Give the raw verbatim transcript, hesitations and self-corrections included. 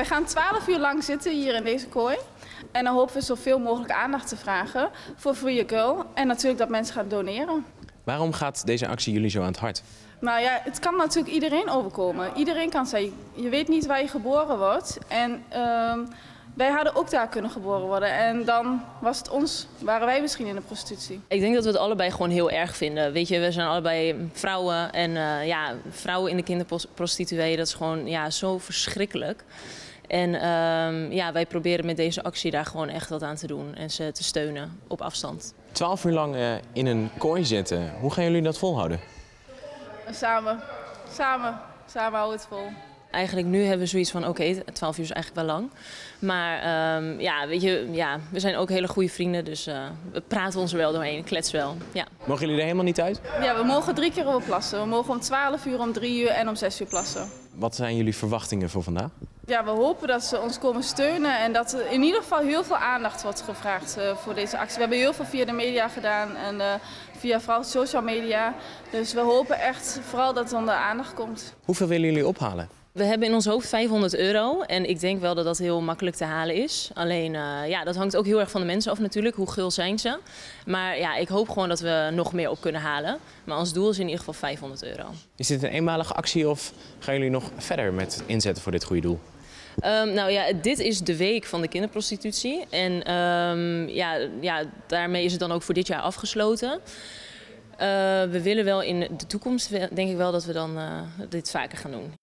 Wij gaan twaalf uur lang zitten hier in deze kooi. En dan hopen we zoveel mogelijk aandacht te vragen voor Free Your Girl. En natuurlijk dat mensen gaan doneren. Waarom gaat deze actie jullie zo aan het hart? Nou ja, het kan natuurlijk iedereen overkomen. Iedereen kan zijn. Je weet niet waar je geboren wordt. En uh, wij hadden ook daar kunnen geboren worden. En dan was het ons, waren wij misschien in de prostitutie. Ik denk dat we het allebei gewoon heel erg vinden. Weet je, we zijn allebei vrouwen. En uh, ja, vrouwen in de kinderprostituee, dat is gewoon ja, zo verschrikkelijk. En uh, ja, wij proberen met deze actie daar gewoon echt wat aan te doen en ze te steunen op afstand. Twaalf uur lang uh, in een kooi zitten, hoe gaan jullie dat volhouden? Samen, samen, samen houden we het vol. Eigenlijk nu hebben we zoiets van, oké, okay, twaalf uur is eigenlijk wel lang. Maar uh, ja, weet je, ja, we zijn ook hele goede vrienden, dus uh, we praten ons er wel doorheen, klets wel. Ja. Mogen jullie er helemaal niet uit? Ja, we mogen drie keer over plassen. We mogen om twaalf uur, om drie uur en om zes uur plassen. Wat zijn jullie verwachtingen voor vandaag? Ja, we hopen dat ze ons komen steunen en dat er in ieder geval heel veel aandacht wordt gevraagd uh, voor deze actie. We hebben heel veel via de media gedaan en uh, via vooral social media. Dus we hopen echt vooral dat het onder aandacht komt. Hoeveel willen jullie ophalen? We hebben in ons hoofd vijfhonderd euro en ik denk wel dat dat heel makkelijk te halen is. Alleen, uh, ja, dat hangt ook heel erg van de mensen af natuurlijk. Hoe gul zijn ze? Maar ja, ik hoop gewoon dat we nog meer op kunnen halen. Maar ons doel is in ieder geval vijfhonderd euro. Is dit een eenmalige actie of gaan jullie nog verder met inzetten voor dit goede doel? Um, nou ja, dit is de week van de kinderprostitutie. En um, ja, ja, daarmee is het dan ook voor dit jaar afgesloten. Uh, we willen wel in de toekomst, denk ik wel, dat we dan uh, dit vaker gaan doen.